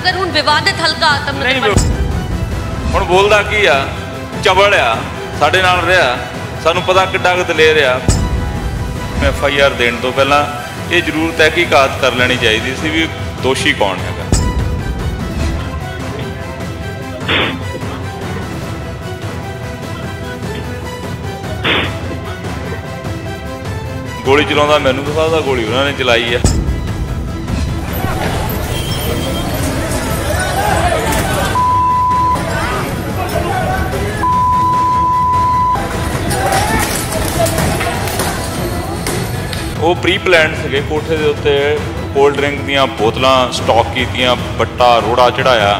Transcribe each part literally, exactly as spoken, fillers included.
नगर हूँ विवादित हलका आतम नगर हूँ बोलता की आ चबल आ साडे नाल रहा सानू पता किड्डा दलेर आ। एफ आई आर देने तो पहला ये जरूर तहकीकात कर लेनी चाहिए सी भी दोषी कौन है। गोली चलाता मैनू तो पता गोली उन्होंने चलाई है। वो प्री प्लैंड से कोठे के उत्ते कोल्ड ड्रिंक दियां बोतलां स्टॉक कीतियां बट्टा रोड़ा चढ़ाया।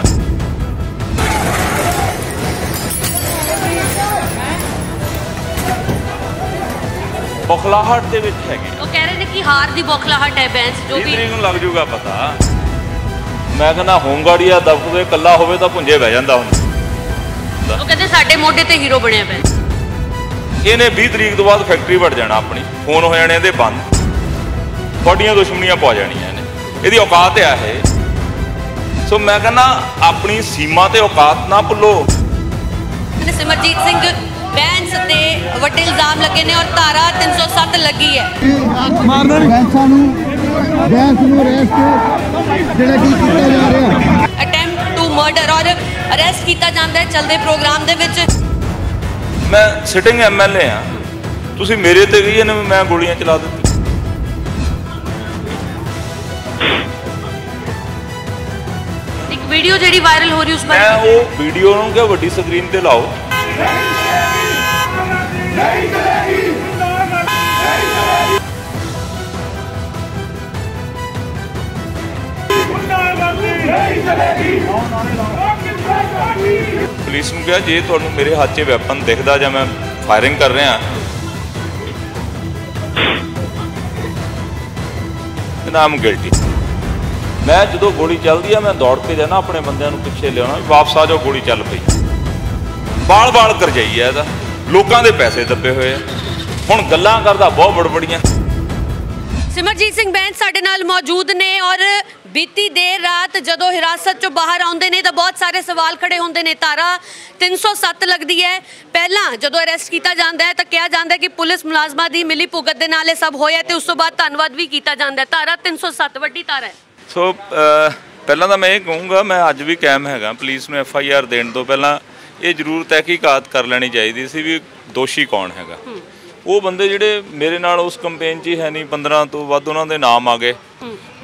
बौखलाहट दे विच हैगे वो कह रहे ने कि हार दी बौखलाहट है बैंस जो भी इन्हें लग जूगा पता। मैं कहना होमगार्डिया दबके कला होवे तां भुंजे बह जांदा हुंदा। वो कहते साडे मोढे ते हीरो बणिया पै इहने बीस तारीख तो बाद फैक्ट्री वड़ जाना अपनी फोन हो जाने दे बंद बड़ियां दुश्मनियां पा जानियां ने इहदी औकात आ है। सो मैं कहना अपनी सीमा ते औकात ना भुल्लो। सिमरजीत सिंह बैंस ते वड्डे इल्जाम लगे ने और धारा तीन सौ सत्त लगी है। अटैम्प्ट टू मर्डर और अरेस्ट किया जाता है चलते प्रोग्राम दे विच। मैं सिटिंग एम एल ए हाँ तुसी मेरे ते कहिए ने मैं गोलियां चला दी। एक वीडियो जी वायरल हो रही उस मैं वो वीडियो क्या वड्डी स्क्रीन ते लाओ। पुलिस ने कहा जे तुहानू मेरे हाथ च वैपन दिखदा जां मैं फायरिंग कर रहा नाम गिल्टी। मैं जदों गोली चलती है मैं दौड़ के जाना अपने बंदियां नू पिछे लिया वापस आ जाओ गोली चल पई बाल बाल कर जाइए है लोगों के पैसे दबे हुए हुण गल्लां करदा बहुत बड़बड़ियां। सिमरजीत सिंह बैंस साडे नाल मौजूद ने और बीती देर रात जदों हिरासत चों बाहर आउंदे ने तां बहुत सारे सवाल खड़े हुंदे ने। धारा तीन सौ सत्त लगदी है पहला जदों अरैसट किया जाता है तो कहा जाता है कि पुलिस मुलाजमां दी मिली भुगत दे नाल ये सब होया ते उस तों बाद धन्नवाद भी किया जाता है। धारा तीन सौ सत्त वड्डी धारा है। सो पहला तां मैं ये कहूँगा मैं अज भी कायम हैगा पुलिस नूं एफ आई आर देण तों पहला ये जरूर तहकीकात कर लेनी चाहिए सी भी दोषी कौन हैगा। वो बंदे जिहड़े मेरे नाल उस कंपेन च ही है नहीं पंद्रह तो वध उन्हां दे नाम आ गए।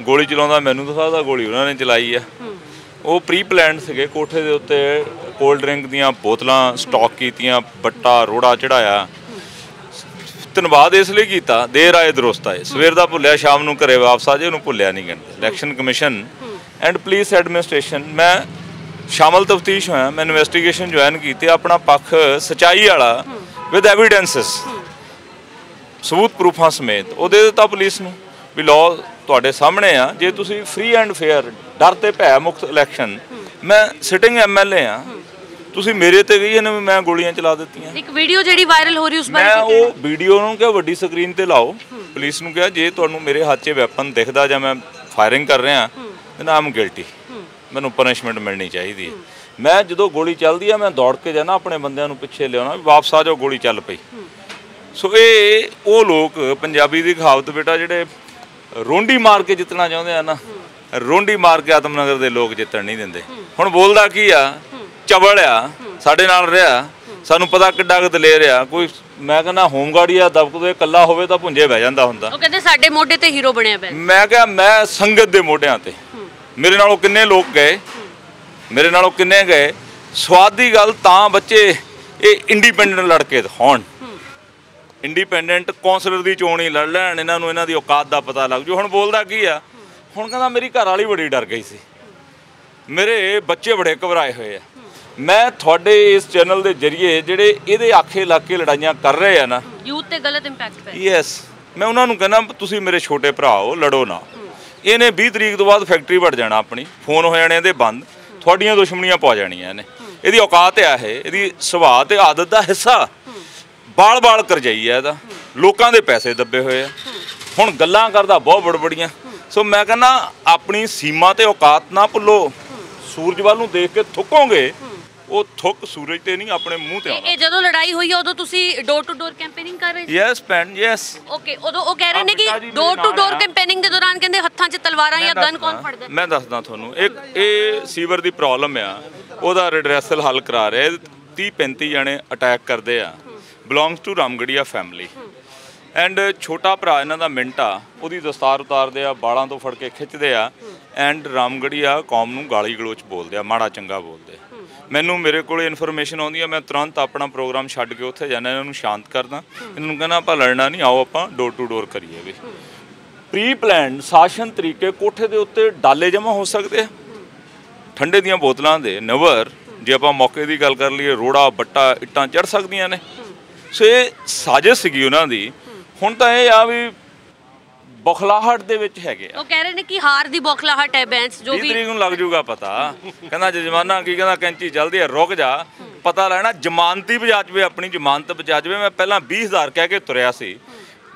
गोली चलाता मैनू तो पता गोली उन्होंने चलाई है। वो प्री प्लैंड से कोठे के उत्ते कोल्ड ड्रिंक दियां बोतलां स्टॉक कीतियां बट्टा रोड़ा चढ़ाया। धन्नवाद इसलिए किया देर आए दुरुस्त आए सवेर का भुलिया शाम नूं घरे वापस आ जाए उन्होंने भुलिया नहीं कहते। Election commission and police administration मैं शामिल तफ्तीश होया मैं इन्वेस्टिगेशन ज्वाइन की अपना पक्ष सच्चाई वाला विद एविडेंसिस सबूत प्रूफा समेत वो दे दिता पुलिस में भी लॉ तुहाडे सामने आ। जे तुसी फ्री एंड फेयर डर ते भय मुक्त इलैक्शन मैं सिटिंग एम एल ए हाँ तुसी मेरे ते कहिए ने मैं गोलियां चला दित्तियां। एक वीडियो जी वायरल हो रही उस मैं वो वीडियो नूं क्या वड्डी स्क्रीन ते लाओ। पुलिस ने कहा जे तुहानू मेरे हाथ च वैपन दिखदा जां मैं फायरिंग कर रहा तो नाम गिल्टी मैनू पनिशमेंट मिलनी चाहिए। मैं जदों गोली चलती है मैं दौड़ के जाना अपने बंदियां नू पिछे लिया वापस आ जाओ गोली चल पई। सो ये वो लोग पंजाबी दी कहावत बेटा जिहड़े रोंडी मार के जितना चाहुंदे आ ना रोंडी मार के आतम नगर दे लोग जितण नहीं दिंदे। हुण बोलदा की आ चबल आ साडे नाल रहा सानू पता किड्डा दलेर आ कोई। मैं कहना होमगार्डिया दबके कला होवे तां भुंजे बह जांदा हुंदा। ओह कहंदे साडे मोढे ते हीरो बणिया पै। मैं कहा मैं संगत दे मोढियां ते मेरे नालों किन्ने लोग गए मेरे नालों किन्ने गए। स्वाद की गल तां बच्चे ये इंडिपेंडेंट लड़के होण इंडिपेंडेंट कौंसलर की चोण ही लड़ लैन इन्हों इन्हों की औकात का पता लग जू। हुण बोलदा की आ हुण कहंदा मेरी घर वाली बड़ी डर गई सी मेरे बच्चे बड़े घबराए हुए हैं। मैं तुहाडे इस चैनल के जरिए जिहड़े इहदे आखे लाके लड़ाइयां कर रहे हैं ना यूथ ते गलत इंपैक्ट पै यस मैं उन्होंने कहना तुसीं मेरे छोटे भरा हो लड़ो ना। इन्हें बीस तरीक तो बाद फैक्ट्री वड़ जाना अपनी फोन हो जाने दे बंद थोड़ियाँ दुश्मनियाँ पा जानियां ने इहदी औकात आ है इहदी सुभाअ ते आदत का हिस्सा बाल बाल कर जाइए है लोगों के पैसे दबे हुए है हुण गल्लां करदा बहुत बड़बड़ियां। सो मैं कहना अपनी सीमा ते औकात ना भुल्लो। सूरज वाल नूं देख के थुकोगे, वो थुक सूरज ते नहीं अपने मुंह ते आना। ਜਦੋਂ ਲੜਾਈ ਹੋਈ ਉਦੋਂ ਤੁਸੀਂ ਡੋਰ ਟੂ ਡੋਰ ਕੈਂਪੇਨਿੰਗ ਕਰ ਰਹੇ ਸੀ? ਯੈਸ ਭੈਣ, ਯੈਸ। ਓਕੇ, ਉਦੋਂ ਉਹ ਕਹਿ ਰਹੇ ਨੇ ਕਿ ਡੋਰ ਟੂ ਡੋਰ ਕੈਂਪੇਨਿੰਗ ਦੇ ਦੌਰਾਨ ਕਹਿੰਦੇ ਹੱਥਾਂ 'ਚ ਤਲਵਾਰਾਂ ਜਾਂ ਗਨ ਕੌਣ ਫੜਦਾ? ਮੈਂ ਦੱਸਦਾ ਤੁਹਾਨੂੰ, ਇੱਕ ਇਹ ਸੀਵਰ ਦੀ ਪ੍ਰੋਬਲਮ ਆ, ਉਹਦਾ ਰਿਡਰੈਸਲ ਹੱਲ ਕਰਾ ਰਿਹਾ। तीस पैंतीस ਜਣੇ ਅਟੈਕ ਕਰਦੇ ਆ, belongs to Ramgarhia family and ਛੋਟਾ ਭਰਾ ਇਹਨਾਂ ਦਾ ਮਿੰਟਾ, ਉਹਦੀ ਦਸਤਾਰ ਉਤਾਰਦੇ ਆ, ਬਾਲਾਂ ਤੋਂ ਫੜ ਕੇ ਖਿੱਚਦੇ ਆ ਐਂਡ ਰਾਮਗੜੀਆ ਕੌਮ ਨੂੰ ਗਾਲੀ ਗਲੋਚ ਬੋਲਦੇ ਆ, ਮਾੜਾ ਚੰਗਾ ਬੋਲਦੇ। ਮੈਨੂੰ ਮੇਰੇ ਕੋਲ ਇਨਫੋਰਮੇਸ਼ਨ ਆਉਂਦੀ ਆ, ਮੈਂ ਤੁਰੰਤ ਆਪਣਾ ਪ੍ਰੋਗਰਾਮ ਛੱਡ ਕੇ ਉੱਥੇ ਜਾਣਾ, ਇਹਨਾਂ ਨੂੰ ਸ਼ਾਂਤ ਕਰਦਾ, ਇਹਨਾਂ ਨੂੰ ਕਹਿੰਦਾ ਆਪਾਂ ਲੜਨਾ ਨਹੀਂ, ਆਓ ਆਪਾਂ ਡੋਰ ਟੂ ਡੋਰ ਕਰੀਏ। ਵੀ ਪ੍ਰੀ ਪਲੈਨਡ ਸ਼ਾਸਨ ਤਰੀਕੇ ਕੋਠੇ ਦੇ ਉੱਤੇ ਡਾਲੇ ਜਮ੍ਹਾਂ ਹੋ ਸਕਦੇ ਆ, ਠੰਡੇ ਦੀਆਂ ਬੋਤਲਾਂ ਦੇ ਨਵਰ, ਜੇ ਆਪਾਂ ਮੌਕੇ ਦੀ ਗੱਲ ਕਰ ਲਈਏ ਰੋੜਾ ਬੱਟਾ ਇੱਟਾਂ ਚੜ ਸਕਦੀਆਂ ਨੇ। ਸੋ ਇਹ ਸਾਜ਼ਿਸ਼ ਸੀਗੀ ਉਹਨਾਂ ਦੀ। ਹੁਣ ਤਾਂ ਇਹ ਆ ਵੀ ਬੌਖਲਾਹਟ ਦੇ ਵਿੱਚ ਹੈਗੇ ਆ, ਉਹ ਕਹਿ ਰਹੇ ਨੇ ਕਿ ਹਾਰ ਦੀ ਬੌਖਲਾਹਟ ਹੈ। ਬੈਂਸ ਜੋ ਵੀ ਤਰੀਕ ਨੂੰ ਲੱਗ ਜੂਗਾ ਪਤਾ, ਕਹਿੰਦਾ ਜਮਾਨਾ ਕੀ ਕਹਿੰਦਾ ਕੈਂਚੀ ਜਲਦੀ ਹੈ, ਰੁਕ ਜਾ, ਪਤਾ ਲੈਣਾ ਜ਼ਮਾਨਤੀ ਬਚਾ ਜਵੇ, ਆਪਣੀ ਜ਼ਮਾਨਤ ਬਚਾ ਜਵੇ। ਮੈਂ ਪਹਿਲਾਂ ਵੀਹ ਹਜ਼ਾਰ ਕਹਿ ਕੇ ਤੁਰਿਆ ਸੀ,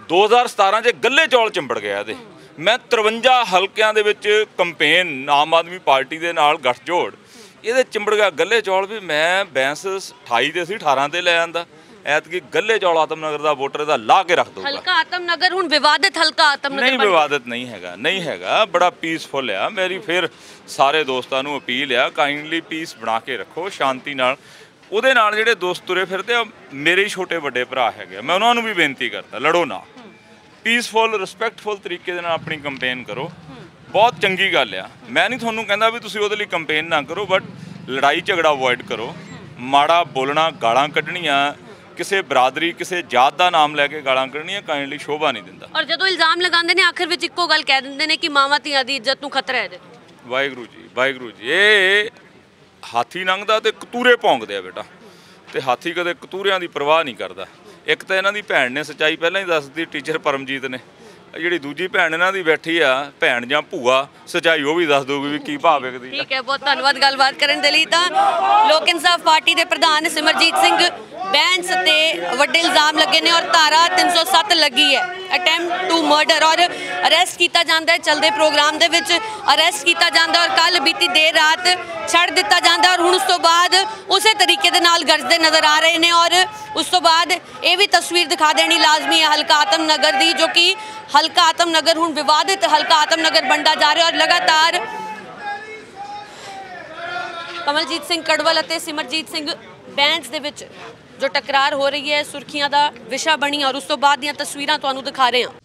ਦੋ ਹਜ਼ਾਰ ਸਤਾਰਾਂ 'ਚ ਗੱਲੇ ਚੌਲ ਚਿੰਬੜ ਗਿਆ ਇਹਦੇ। ਮੈਂ ਤਰਵੰਜਾ ਹਲਕਿਆਂ ਦੇ ਵਿੱਚ ਕੰਪੇਨ ਆਮ ਆਦਮੀ ਪਾਰਟੀ ਦੇ ਨਾਲ ਗੱਠਜੋੜ, ਇਹਦੇ ਚਿੰਬੜ ਗਿਆ ਗੱਲੇ ਚੌਲ ਵੀ। ਮੈਂ ਬੈਂਸ ਅਠਾਈ ਦੇ ਸੀ, ਅਠਾਰਾਂ 'ਤੇ ਲੈ ਆਂਦਾ। ਐਤਕੀ ਗੱਲੇ ਚੌਲ ਆਤਮ ਨਗਰ ਦਾ ਵੋਟਰ ਇਹਦਾ ਲਾ ਕੇ ਰੱਖ ਦਊਗਾ। ਹਲਕਾ ਆਤਮ ਨਗਰ ਹੁਣ ਵਿਵਾਦਿਤ ਹਲਕਾ ਆਤਮ ਨਗਰ ਨਹੀਂ, ਵਿਵਾਦਿਤ ਨਹੀਂ ਹੈਗਾ, ਨਹੀਂ ਹੈਗਾ, ਬੜਾ ਪੀਸਫੁਲ ਆ। ਮੇਰੀ ਫਿਰ ਸਾਰੇ ਦੋਸਤਾਂ ਨੂੰ ਅਪੀਲ ਆ, ਕਾਈਂਡਲੀ ਪੀਸ ਬਣਾ ਕੇ ਰੱਖੋ, ਸ਼ਾਂਤੀ ਨਾਲ। ਉਹਦੇ ਨਾਲ ਜਿਹੜੇ ਦੋਸਤ ਤੁਰੇ ਫਿਰਦੇ ਆ, ਮੇਰੇ ਛੋਟੇ ਵੱਡੇ ਭਰਾ ਹੈਗੇ, ਮੈਂ ਉਹਨਾਂ ਨੂੰ ਵੀ ਬੇਨਤੀ ਕਰਦਾ, ਲੜੋ ਨਾ, ਪੀਸਫੁਲ ਰਿਸਪੈਕਟਫੁਲ ਤਰੀਕੇ ਦੇ ਨਾਲ ਆਪਣੀ ਕੰਪੇਨ ਕਰੋ, ਬਹੁਤ ਚੰਗੀ ਗੱਲ ਆ। ਮੈਂ ਨਹੀਂ ਤੁਹਾਨੂੰ ਕਹਿੰਦਾ ਵੀ ਤੁਸੀਂ ਉਹਦੇ ਲਈ ਕੰਪੇਨ ਨਾ ਕਰੋ, ਬਟ ਲੜਾਈ ਝਗੜਾ ਅਵੋਇਡ ਕਰੋ, ਮਾੜਾ ਬੋਲਣਾ, ਗਾਲਾਂ ਕੱਢਣੀਆਂ, ਕਿਸੇ ਬਰਾਦਰੀ ਕਿਸੇ ਜਾਤ ਦਾ ਨਾਮ ਲੈ ਕੇ ਗਾਲਾਂ ਕੱਢਣੀਆਂ ਕਾਇੰਡਲੀ ਸ਼ੋਭਾ ਨਹੀਂ ਦਿੰਦਾ। ਔਰ ਜਦੋਂ ਇਲਜ਼ਾਮ ਲਗਾਉਂਦੇ ਨੇ ਆਖਿਰ ਵਿੱਚ ਇੱਕੋ ਗੱਲ ਕਹਿ ਦਿੰਦੇ ਨੇ ਕਿ ਮਾਵਾਂ ਧੀਆਂ ਦੀ ਇੱਜ਼ਤ ਨੂੰ ਖਤਰਾ ਹੈ। ਵਾਹਿਗੁਰੂ ਜੀ, ਵਾਹਿਗੁਰੂ ਜੀ, ਇਹ ਹਾਥੀ ਲੰਘਦਾ ਤੇ ਕਤੂਰੇ ਭੌਂਕਦੇ ਆ ਬੇਟਾ, ਤੇ ਹਾਥੀ ਕਦੇ ਕਤੂਰਿਆਂ ਦੀ ਪਰਵਾਹ ਨਹੀਂ ਕਰਦਾ। ਇੱਕ ਤਾਂ ਇਹਨਾਂ ਦੀ ਭੈਣ ਨੇ ਸੱਚਾਈ ਪਹਿਲਾਂ ਹੀ ਦੱਸਦੀ, ਟੀਚਰ ਪਰਮਜੀਤ ਨੇ, ਜਿਹੜੀ ਦੂਜੀ ਭੈਣ ਇਹਨਾਂ ਦੀ ਬੈਠੀ ਆ, ਭੈਣ ਜਾਂ ਭੂਆ, ਸੱਚਾਈ ਉਹ ਵੀ ਦੱਸ ਦਊਗੀ ਵੀ ਕੀ ਭਾਵ ਹੈ। ਠੀਕ ਹੈ, ਬਹੁਤ ਧੰਨਵਾਦ ਗੱਲਬਾਤ ਕਰਨ ਦੇ ਲਈ। ਤਾਂ ਲੋਕ ਇਨਸਾਫ ਪਾਰਟੀ ਦੇ ਪ੍ਰਧਾਨ ਸਿਮਰਜੀਤ ਸਿੰਘ ਬੈਂਸ ਤੇ ਵੱਡੇ ਇਲਜ਼ਾਮ ਲੱਗੇ ਨੇ ਔਰ ਧਾਰਾ ਤਿੰਨ ਸੌ ਸੱਤ ਲੱਗੀ ਹੈ, ਅਟੈਂਪਟ ਟੂ ਮਰਡਰ, ਔਰ ਅਰੈਸਟ ਕੀਤਾ ਜਾਂਦਾ ਹੈ, ਚੱਲਦੇ ਪ੍ਰੋਗਰਾਮ ਦੇ ਵਿੱਚ ਅਰੈਸਟ ਕੀਤਾ ਜਾਂਦਾ ਔਰ ਕੱਲ ਬੀਤੀ ਦੇਰ ਰਾਤ ਛੱਡ ਦਿੱਤਾ ਜਾਂਦਾ, ਔਰ ਹੁਣ ਉਸ ਤੋਂ ਬਾਅਦ ਉਸੇ ਤਰੀਕੇ ਦੇ ਨਾਲ ਗਰਜਦੇ ਨਜ਼ਰ ਆ ਰਹੇ ਨੇ। ਔਰ ਉਸ ਤੋਂ ਬਾਅਦ ਇਹ ਵੀ ਤਸਵੀਰ ਦਿਖਾ ਦੇਣੀ ਲਾਜ਼ਮੀ ਹੈ ਹਲਕਾ ਆਤਮ ਨਗਰ ਦੀ, ਜੋ ਕਿ हल्का आतम नगर हूँ विवादित हल्का आतम नगर बनता जा रहा है। और लगातार कमलजीत सिंह कड़वल और सिमरजीत सिंह बैंस दे विच जो टकरार हो रही है, सुर्खियां दा विशा बनी, और उस तो बाद दियां तस्वीरां तुहानू दिखा रहे हैं।